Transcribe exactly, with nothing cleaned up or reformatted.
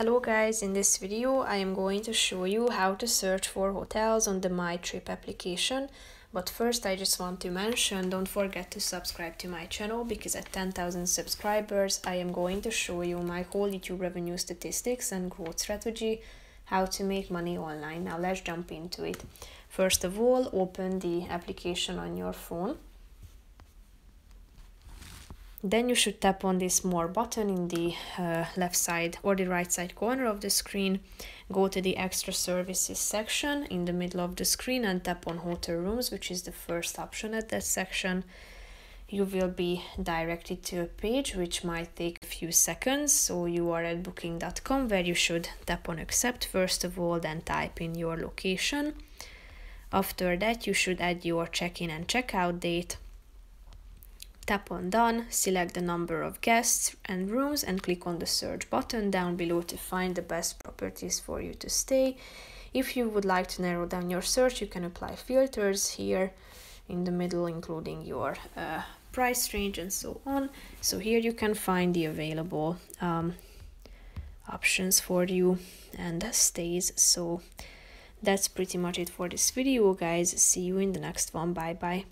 Hello guys, in this video I am going to show you how to search for hotels on the Mytrip application. But first I just want to mention, don't forget to subscribe to my channel, because at ten thousand subscribers I am going to show you my whole YouTube revenue statistics and growth strategy, how to make money online. Now let's jump into it. First of all, open the application on your phone. Then you should tap on this more button in the uh, left side or the right side corner of the screen. Go to the extra services section in the middle of the screen and tap on hotel rooms, which is the first option at that section. You will be directed to a page which might take a few seconds. So you are at booking dot com, where you should tap on accept first of all, then type in your location. After that you should add your check-in and check-out date. Tap on done, select the number of guests and rooms and click on the search button down below to find the best properties for you to stay. If you would like to narrow down your search, you can apply filters here in the middle, including your uh, price range and so on. So here you can find the available um, options for you and stays. So that's pretty much it for this video guys. See you in the next one. Bye bye.